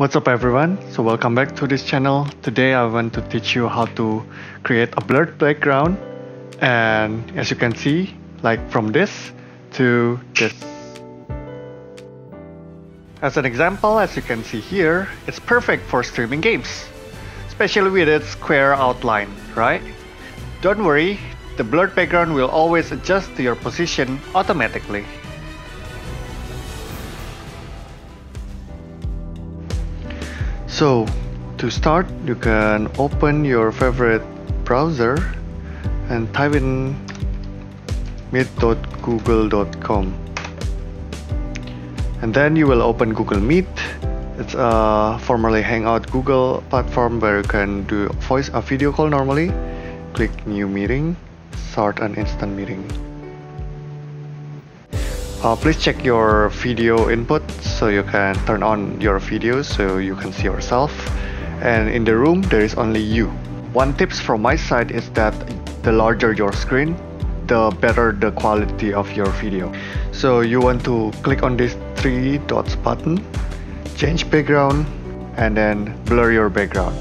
What's up everyone, so welcome back to this channel. Today I want to teach you how to create a blurred background, and as you can see, like from this to this. As an example, as you can see here, it's perfect for streaming games, especially with its square outline, right? Don't worry, the blurred background will always adjust to your position automatically. So, to start, you can open your favorite browser and type in meet.google.com, and then you will open Google Meet. It's a formerly Hangout Google platform where you can do video call normally. Click new meeting, start an instant meeting. Please check your video input, so you can turn on your video so you can see yourself, and in the room there is only you. One tip from my side is that the larger your screen, the better the quality of your video. So you want to click on this three dots button, change background, and then blur your background.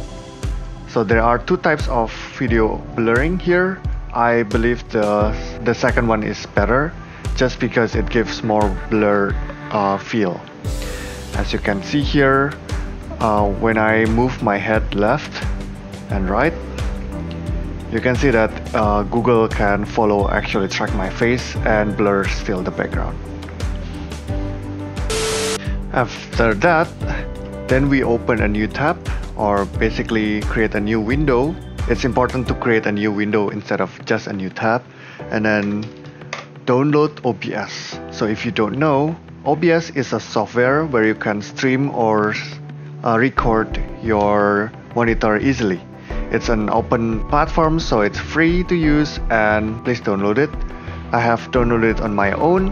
So there are two types of video blurring here. I believe the second one is better, just because it gives more blur feel. As you can see here, when I move my head left and right, you can see that Google can actually track my face and blur still the background. After that, then we open a new tab, or basically create a new window. It's important to create a new window instead of just a new tab. And then download OBS. So if you don't know, OBS is a software where you can stream or record your monitor easily. It's an open platform, so it's free to use, and please download it. I have downloaded it on my own,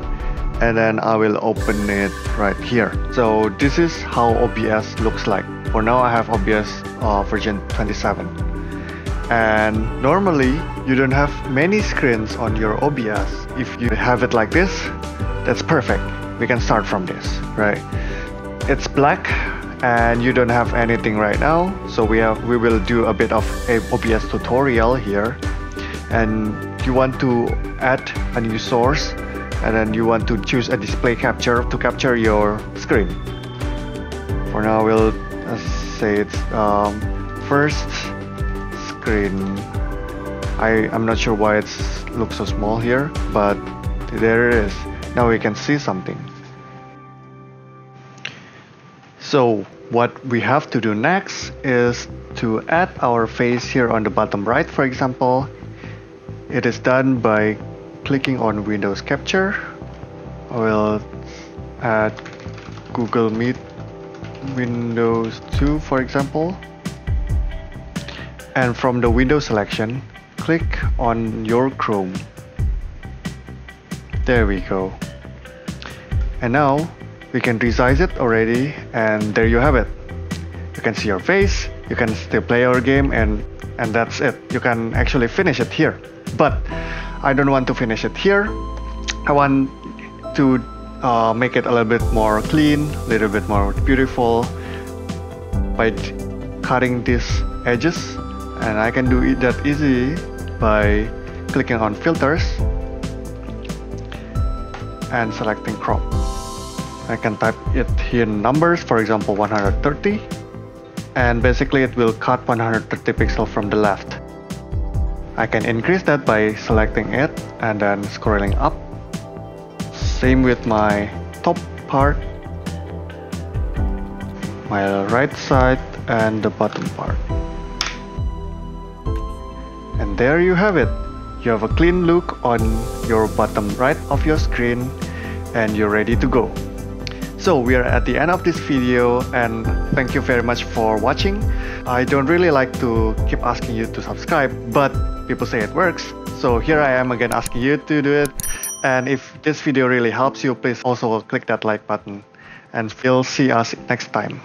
and then I will open it right here. So this is how OBS looks like. For now, I have OBS version 27. And normally, you don't have many screens on your OBS. If you have it like this, that's perfect. We can start from this, right? It's black, and you don't have anything right now. So we will do a bit of a OBS tutorial here. And you want to add a new source, and then you want to choose a display capture to capture your screen. For now, we'll say it's first screen. I'm not sure why it looks so small here, but there it is. Now we can see something. So what we have to do next is to add our face here on the bottom right, for example. It is done by clicking on Windows Capture. I will add Google Meet Windows 2, for example, and from the window selection, click on your Chrome. There we go. And now we can resize it already, and there you have it. You can see your face, you can still play your game, and that's it. You can actually finish it here, but I don't want to finish it here. I want to make it a little bit more clean, a little bit more beautiful by cutting these edges, and I can do that easily by clicking on filters and selecting crop. I can type it here in numbers, for example 130, and basically it will cut 130 pixels from the left. I can increase that by selecting it and then scrolling up. Same with my top part, my right side, and the bottom part. And there you have it. You have a clean look on your bottom right of your screen, and you're ready to go. So we are at the end of this video, and thank you very much for watching. I don't really like to keep asking you to subscribe, but people say it works. So here I am again asking you to do it. And if this video really helps you, please also click that like button. And we'll see us next time.